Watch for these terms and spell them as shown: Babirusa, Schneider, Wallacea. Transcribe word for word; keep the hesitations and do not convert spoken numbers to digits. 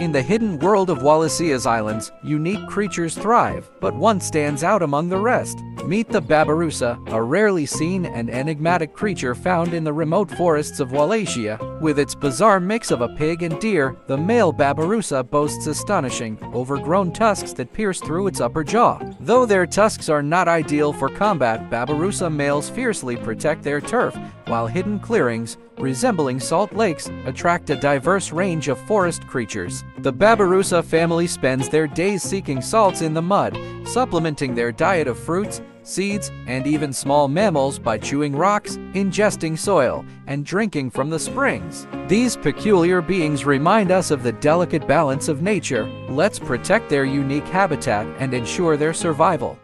In the hidden world of Wallacea's islands, unique creatures thrive, but one stands out among the rest. Meet the Babirusa, a rarely seen and enigmatic creature found in the remote forests of Wallacea. With its bizarre mix of a pig and deer, the male Babirusa boasts astonishing, overgrown tusks that pierce through its upper jaw. Though their tusks are not ideal for combat, Babirusa males fiercely protect their turf, while hidden clearings, resembling salt lakes, attract a diverse range of forest creatures. The Babirusa family spends their days seeking salts in the mud, supplementing their diet of fruits, seeds, and even small mammals by chewing rocks, ingesting soil, and drinking from the springs. These peculiar beings remind us of the delicate balance of nature. Let's protect their unique habitat and ensure their survival.